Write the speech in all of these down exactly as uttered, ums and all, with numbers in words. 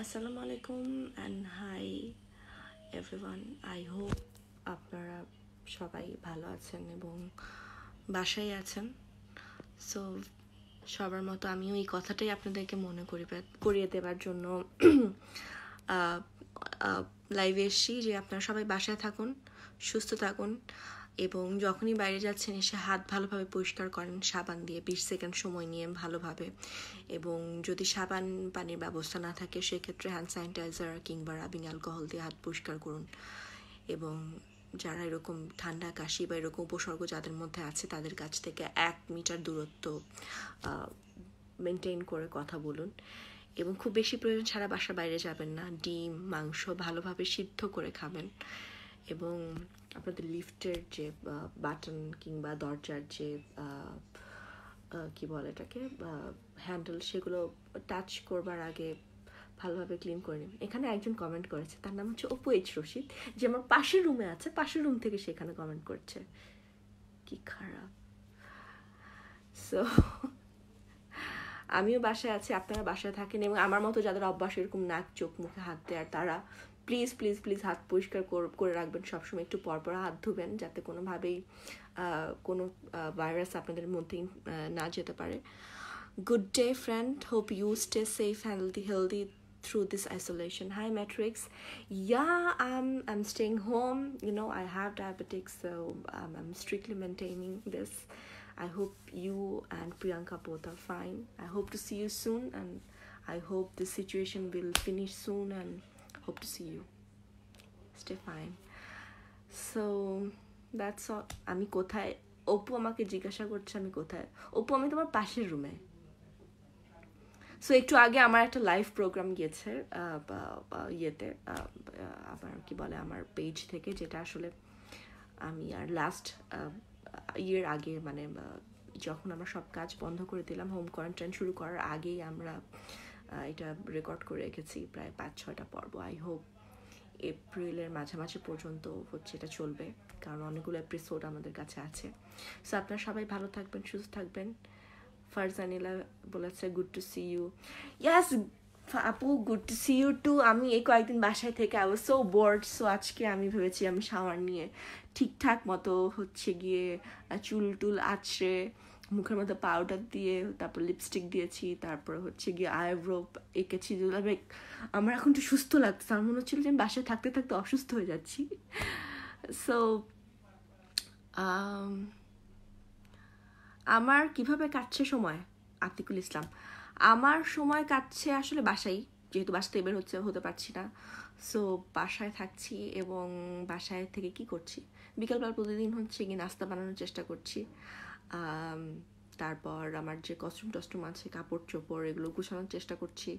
Assalamu alaikum and hi everyone. I hope আপনারা সবাই ভালো আছেন এবং বাসায় আছেন। সো সবার মতো আমিও এই কথাটাই আপনাদেরকে মনে করিয়ে দেওয়ার জন্য লাইভে এসেছি যে আপনারা সবাই বাসায় থাকুন, সুস্থ থাকুন এবং যখনই বাইরে যাচ্ছেন এসে হাত ভালোভাবে পরিষ্কার করেন সাবান দিয়ে বিশ সেকেন্ড সময় নিয়ে ভালোভাবে, এবং যদি সাবান পানির ব্যবস্থা না থাকে সেক্ষেত্রে হ্যান্ড স্যানিটাইজার কিংবা রাবিং অ্যালকোহল দিয়ে হাত পরিষ্কার করুন। এবং যারা এরকম ঠান্ডা কাশি বা এরকম উপসর্গ যাদের মধ্যে আছে তাদের কাছ থেকে এক মিটার দূরত্ব মেনটেন করে কথা বলুন এবং খুব বেশি প্রয়োজন ছাড়া বাসার বাইরে যাবেন না। ডিম, মাংস ভালোভাবে সিদ্ধ করে খাবেন এবং আপনাদের লিফটের যে বাটন কিংবা দরজার যে কি বলে এটাকে হ্যান্ডেল, সেগুলো টাচ করবার আগে ভালোভাবে ক্লিন করে নেবেন। এখানে একজন কমেন্ট করেছে, তার নাম হচ্ছে অপু এইচ রশিদ, যে আমার পাশের রুমে আছে, পাশের রুম থেকে সেখানে কমেন্ট করছে। কি খারাপ। সো আমিও বাসায় আছি, আপনারা বাসায় থাকেন এবং আমার মতো যাদের অভ্যাস এরকম নাক চোখ মুখে হাত দেয় তারা প্লিজ প্লিজ প্লিজ হাত পরিষ্কার করে রাখবেন, সবসময় একটু পরপর হাত ধুবেন যাতে কোনোভাবেই কোনো ভাইরাস আপনাদের মধ্যে না যেতে পারে। Good day friend, hope you stay safe and healthy through this isolation. Hi Matrix. Yeah, I'm I'm staying home. You know, I have diabetics, so um, I'm strictly maintaining this. I hope you and Priyanka both are fine. I hope to see you soon and I hope this situation will finish soon and hope to see you. Stay fine. So that's all. আমি কোথায়? অপু আমাকে জিজ্ঞাসা করছে আমি কোথায়। অপু, আমি তোমার পাশের রুমে। সো একটু আগে আমার একটা লাইভ প্রোগ্রাম গিয়েছে ইয়েতে, আমার কি বলে আমার পেজ থেকে, যেটা আসলে আমি আর লাস্ট ইয়ের আগে মানে যখন আমরা সব কাজ বন্ধ করে দিলাম, হোম কোয়ারেন্টাইন শুরু করার আগেই আমরা এটা রেকর্ড করে রেখেছি, প্রায় পাঁচ ছয়টা পর্ব। আই হোপ এপ্রিলের মাঝামাঝি পর্যন্ত হচ্ছে এটা চলবে, কারণ অনেকগুলো এপিসোড আমাদের কাছে আছে। সো আপনারা সবাই ভালো থাকবেন, সুস্থ থাকবেন। ফারজানিলা বলেছে গুড টু সি ইউ। ইয়াস আপু, good to see you too. আমি এই কয়েকদিন বাসায় থেকে I was so bored, so আজকে আমি ভেবেছি আমি শাওয়ার নিয়ে ঠিকঠাক মতো হচ্ছে গিয়ে চুল টুল আছড়ে মুখের মধ্যে পাউডার দিয়ে, তারপর লিপস্টিক দিয়েছি, তারপর হচ্ছে গিয়ে আইব্রো এঁকেছি। আমার এখন একটু সুস্থ লাগছে, আমার মনে হচ্ছিল যে আমি বাসায় থাকতে থাকতে অসুস্থ হয়ে যাচ্ছি। সো আমার কিভাবে কাটছে সময়? আতিকুল ইসলাম, আমার সময় কাটছে আসলে বাসায়, যেহেতু বাসাতে বের হচ্ছে হতে পারছি না, সো বাসায় থাকছি এবং বাসায় থেকে কি করছি, বিকালবেলা প্রতিদিন হচ্ছে গিয়ে নাস্তা বানানোর চেষ্টা করছি, তারপর আমার যে কস্টিউম টস্টিউম আছে, কাপড় চোপড় এগুলো গুছানোর চেষ্টা করছি,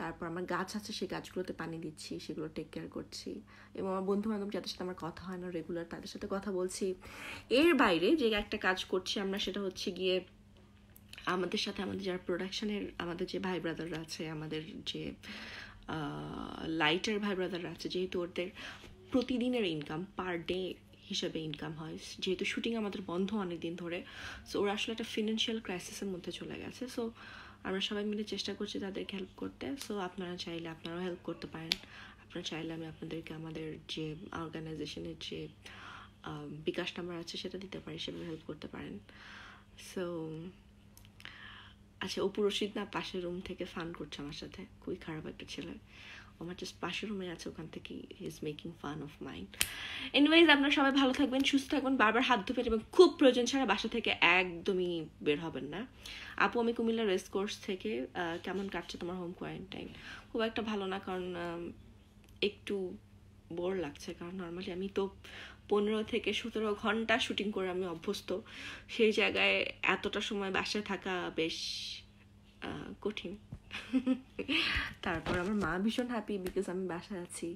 তারপর আমার গাছ আছে সেই গাছগুলোতে পানি দিচ্ছি, সেগুলো টেক কেয়ার করছি এবং আমার বন্ধুবান্ধব যাদের সাথে আমার কথা হয় না রেগুলার তাদের সাথে কথা বলছি। এর বাইরে যে একটা কাজ করছি আমরা, সেটা হচ্ছে গিয়ে আমাদের সাথে আমাদের যারা প্রোডাকশানের আমাদের যে ভাই ব্রাদাররা আছে, আমাদের যে লাইটের ভাই ব্রাদাররা আছে, যেহেতু ওদের প্রতিদিনের ইনকাম পার ডে হিসাবে ইনকাম হয়, যেহেতু শুটিং আমাদের বন্ধ অনেক দিন ধরে, সো ওরা আসলে একটা ফিনান্সিয়াল ক্রাইসিসের মধ্যে চলে গেছে। সো আমরা সবাই মিলে চেষ্টা করছি তাদেরকে হেল্প করতে। সো আপনারা চাইলে আপনারাও হেল্প করতে পারেন। আপনারা চাইলে আমি আপনাদেরকে আমাদের যে অর্গানাইজেশনের যে বিকাশ নাম্বার আছে সেটা দিতে পারি, সেভাবে হেল্প করতে পারেন। সো আচ্ছা, অপু রশিদ না পাশের রুম থেকে ফান করছে আমার সাথে, খুবই খারাপ একটা ছেলে। আমার জাস্ট পাশের রুমে আছে, ওখান থেকে he is making fun of mind. Anyways, আপনারা সবাই ভালো থাকবেন, সুস্থ থাকবেন, বারবার হাত ধুবেন এবং খুব প্রয়োজন ছাড়া বাসা থেকে একদমই বের হবেন না। আপু, আমি কুমিল্লা রেসকোর্স থেকে। কেমন কাটছে তোমার হোম কোয়ারেন্টাইন? খুব একটা ভালো না, কারণ একটু বোর লাগছে, কারণ নর্মালি আমি তো পনেরো থেকে সতেরো ঘন্টা শুটিং করে আমি অভ্যস্ত, সেই জায়গায় এতটা সময় বাসায় থাকা বেশ কঠিন। তারপর আমার মা ভীষণ হ্যাপি বিকজ আমি বাসায় আছি,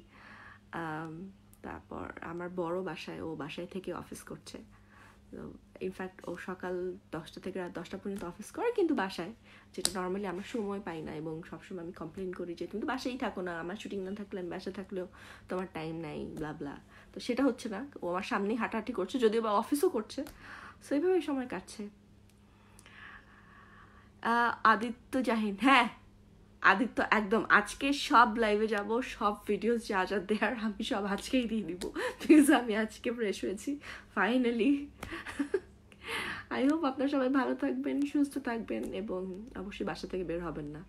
তারপর আমার বড় বাসায়, ও বাসায় থেকে অফিস করছে। ইনফ্যাক্ট ও সকাল দশটা থেকে রাত দশটা পর্যন্ত অফিস করে, কিন্তু বাসায়, যেটা নর্মালি আমরা সময় পাই না এবং সবসময় আমি কমপ্লেন করি যে তুমি তো বাসায়ই থাকো না, আমার শুটিং না থাকলে আমি বাসায় থাকলেও তোমার টাইম নাই, ব্লা ব্লা। তো সেটা হচ্ছে না, ও আমার সামনেই হাঁটাহাঁটি করছে, যদিও বা অফিসও করছে। সো এইভাবেই সময় কাটছে। আদিত্য জাহিন, হ্যাঁ আদিত্য একদম আজকে সব লাইভে যাব, সব ভিডিওস যা যা দেয়ার আমি সব আজকেই দিয়ে দিব, প্লিজ। আমি আজকে ফ্রেশ হয়েছি ফাইনালি। আই হোপ আপনারা সবাই ভালো থাকবেন, সুস্থ থাকবেন এবং অবশ্যই বাসা থেকে বের হবেন না।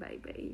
Bye by.